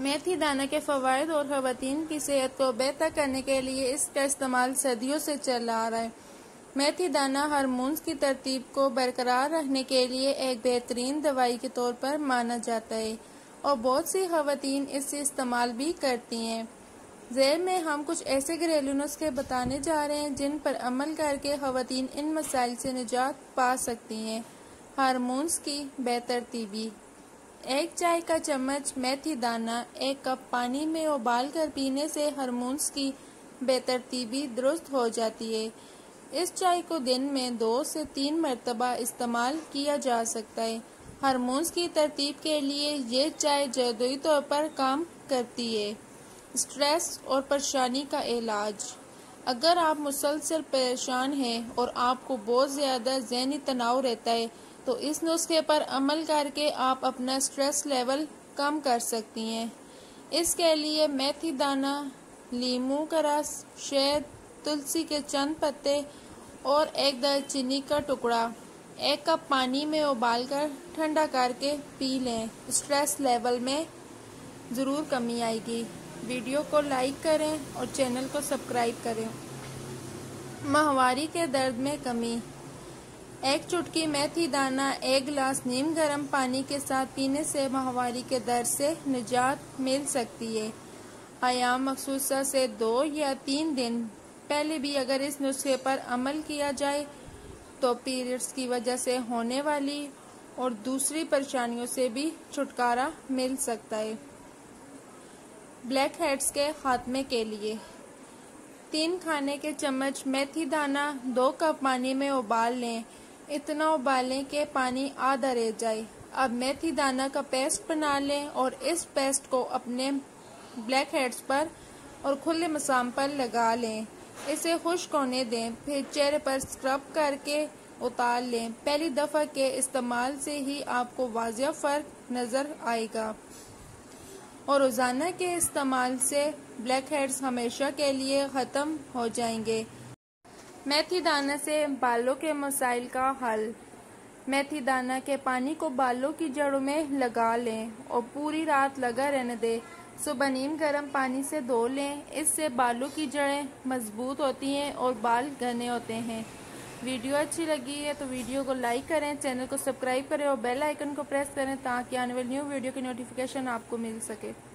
मेथी दाना के फवायद और ख़वातीन की सेहत को बेहतर करने के लिए इसका इस्तेमाल सदियों से चला आ रहा है। मेथी दाना हार्मोन्स की तरतीब को बरकरार रखने के लिए एक बेहतरीन दवाई के तौर पर माना जाता है और बहुत सी ख़वातीन इसे इस्तेमाल भी करती हैं। ज़ेर में हम कुछ ऐसे घरेलू नुस्खे बताने जा रहे हैं जिन पर अमल करके ख़वातीन इन मसाइल से निजात पा सकती हैं। हार्मोन्स की बेतरतीबी। 1 चाय का चम्मच मेथी दाना 1 कप पानी में उबाल कर पीने से हार्मोन्स की बेतरतीबी दुरुस्त हो जाती है। इस चाय को दिन में 2 से 3 मरतबा इस्तेमाल किया जा सकता है। हार्मोन्स की तरतीब के लिए ये चाय जादुई तौर पर काम करती है। स्ट्रेस और परेशानी का इलाज। अगर आप मुसलसल परेशान हैं और आपको बहुत ज़्यादा ज़हनी तनाव रहता है तो इस नुस्खे पर अमल करके आप अपना स्ट्रेस लेवल कम कर सकती हैं। इसके लिए मेथी दाना, लीमू का रस, शहद, तुलसी के चंद पत्ते और एक दालचीनी का टुकड़ा 1 कप पानी में उबालकर ठंडा करके पी लें। स्ट्रेस लेवल में ज़रूर कमी आएगी। वीडियो को लाइक करें और चैनल को सब्सक्राइब करें। माहवारी के दर्द में कमी। 1 चुटकी मेथी दाना 1 गिलास नीम गर्म पानी के साथ पीने से माहवारी के दर्द से निजात मिल सकती है। आयाम मखसूसा से 2 या 3 दिन पहले भी अगर इस नुस्खे पर अमल किया जाए तो पीरियड्स की वजह से होने वाली और दूसरी परेशानियों से भी छुटकारा मिल सकता है। ब्लैक हेड्स के खात्मे के लिए 3 खाने के चम्मच मेथी दाना 2 कप पानी में उबाल लें। इतना उबालें कि पानी आधा रह जाए। अब मेथी दाना का पेस्ट बना लें और इस पेस्ट को अपने ब्लैक हेड्स पर और खुले मसाम पर लगा लें। इसे खुश्क होने दें, फिर चेहरे पर स्क्रब करके उतार लें। पहली दफ़ा के इस्तेमाल से ही आपको वाज़ेह फ़र्क नज़र आएगा और रोज़ाना के इस्तेमाल से ब्लैक हेड्स हमेशा के लिए ख़त्म हो जाएंगे। मेथी दाना से बालों के मसाइल का हल। मेथी दाना के पानी को बालों की जड़ों में लगा लें और पूरी रात लगा रहने दें। सुबह नीम गर्म पानी से धो लें। इससे बालों की जड़ें मजबूत होती हैं और बाल घने होते हैं। वीडियो अच्छी लगी है तो वीडियो को लाइक करें, चैनल को सब्सक्राइब करें और बेल आइकन को प्रेस करें ताकि आने वाली न्यू वीडियो की नोटिफिकेशन आपको मिल सके।